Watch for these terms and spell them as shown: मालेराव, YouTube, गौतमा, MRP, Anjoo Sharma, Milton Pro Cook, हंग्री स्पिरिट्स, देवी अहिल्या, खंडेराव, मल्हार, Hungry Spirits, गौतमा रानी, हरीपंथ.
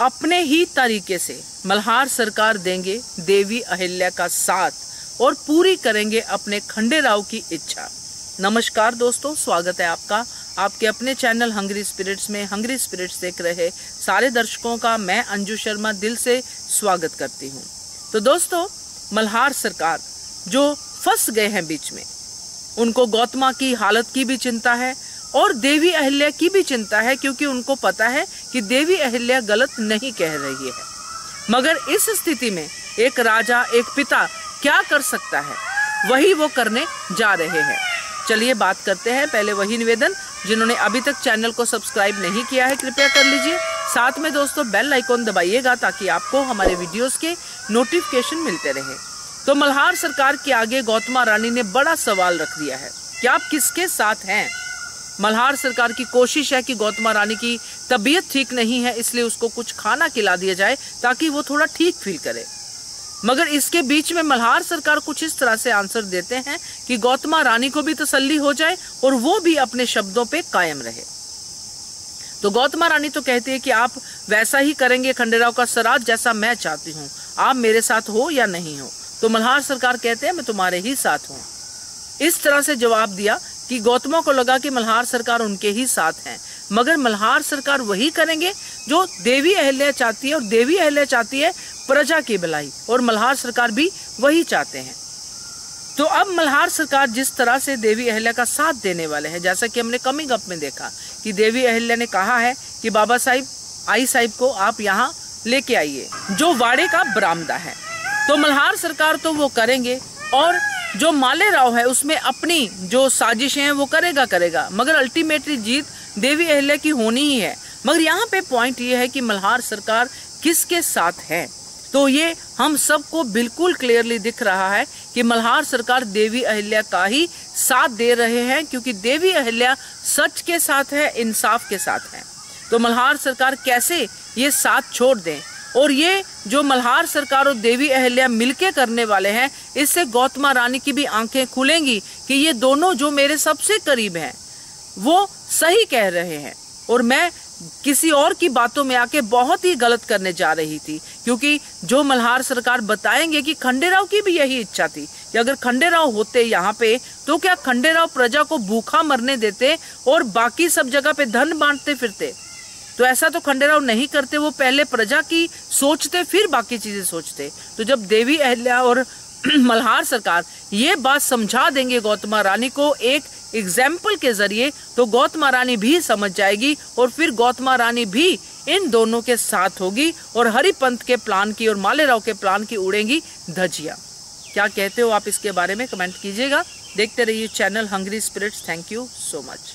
अपने ही तरीके से मल्हार सरकार देंगे देवी अहिल्या का साथ और पूरी करेंगे अपने खंडेराव की इच्छा। नमस्कार दोस्तों, स्वागत है आपका आपके अपने चैनल हंग्री स्पिरिट्स में। हंग्री स्पिरिट्स देख रहे सारे दर्शकों का मैं अंजू शर्मा दिल से स्वागत करती हूं। तो दोस्तों, मल्हार सरकार जो फंस गए हैं बीच में, उनको गौतमा की हालत की भी चिंता है और देवी अहिल्या की भी चिंता है, क्योंकि उनको पता है कि देवी अहिल्या गलत नहीं कह रही है। मगर इस स्थिति में एक राजा, एक पिता क्या कर सकता है, वही वो करने जा रहे हैं। चलिए बात करते हैं। पहले वही निवेदन, जिन्होंने अभी तक चैनल को सब्सक्राइब नहीं किया है कृपया कर लीजिए। साथ में दोस्तों बेल आइकॉन दबाइएगा ताकि आपको हमारे वीडियोस के नोटिफिकेशन मिलते रहे। तो मल्हार सरकार के आगे गौतमा रानी ने बड़ा सवाल रख दिया है कि आप किसके साथ हैं। मल्हार सरकार की कोशिश है कि गौतमा रानी की तबीयत ठीक नहीं है, इसलिए उसको कुछ खाना खिला दिया जाए ताकि वो थोड़ा ठीक फील करे। मगर इसके बीच में मल्हार सरकार कुछ इस तरह से आंसर देते हैं कि गौतमा रानी को भी तसल्ली हो जाए और वो भी अपने शब्दों पे कायम रहे। तो गौतमा रानी तो कहती है कि आप वैसा ही करेंगे खंडेराव का सराज जैसा मैं चाहती हूँ, आप मेरे साथ हो या नहीं हो। तो मल्हार सरकार कहते हैं मैं तुम्हारे ही साथ हूँ। इस तरह से जवाब दिया कि गौतमा को लगा कि मल्हार सरकार उनके ही साथ हैं, मगर मल्हार सरकार वही करेंगे जो देवी अहिल्या चाहती है और देवी अहिल्या चाहती है प्रजा की भलाई, और मल्हार सरकार भी वही चाहते हैं। तो अब मल्हार सरकार जिस तरह से देवी अहिल्या का साथ देने वाले हैं, जैसा कि हमने कमिंग अप में देखा कि देवी अहिल्या ने कहा है कि बाबा साहिब आई साहिब को आप यहाँ लेके आइए जो वाड़े का बरामदा है। तो मल्हार सरकार तो वो करेंगे और जो मालेराव है उसमें अपनी जो साजिशें हैं वो करेगा, मगर अल्टीमेटली जीत देवी अहिल्या की होनी ही है। मगर यहाँ पे पॉइंट ये है कि मल्हार सरकार किसके साथ है। तो ये हम सबको बिल्कुल क्लियरली दिख रहा है कि मल्हार सरकार देवी अहिल्या का ही साथ दे रहे हैं, क्योंकि देवी अहिल्या सच के साथ है, इंसाफ के साथ है। तो मल्हार सरकार कैसे ये साथ छोड़ दें, और ये जो मल्हार सरकार और देवी अहिल्या मिलके करने वाले हैं, इससे गौतमा रानी की भी आंखें खुलेंगी कि ये दोनों जो मेरे सबसे करीब हैं वो सही कह रहे हैं और मैं किसी और की बातों में आके बहुत ही गलत करने जा रही थी। क्योंकि जो मल्हार सरकार बताएंगे कि खंडेराव की भी यही इच्छा थी कि अगर खंडेराव होते यहाँ पे तो क्या खंडेराव प्रजा को भूखा मरने देते और बाकी सब जगह पे धन बांटते फिरते। तो ऐसा तो खंडेराव नहीं करते, वो पहले प्रजा की सोचते फिर बाकी चीजें सोचते। तो जब देवी अहिल्या और मल्हार सरकार ये बात समझा देंगे गौतमा रानी को एक एग्जाम्पल के जरिए, तो गौतमा रानी भी समझ जाएगी और फिर गौतमा रानी भी इन दोनों के साथ होगी और हरीपंथ के प्लान की और मालेराव के प्लान की उड़ेंगी धजिया। क्या कहते हो आप इसके बारे में, कमेंट कीजिएगा। देखते रहिए channel हंग्री स्पिरिट्स। Thank you so much.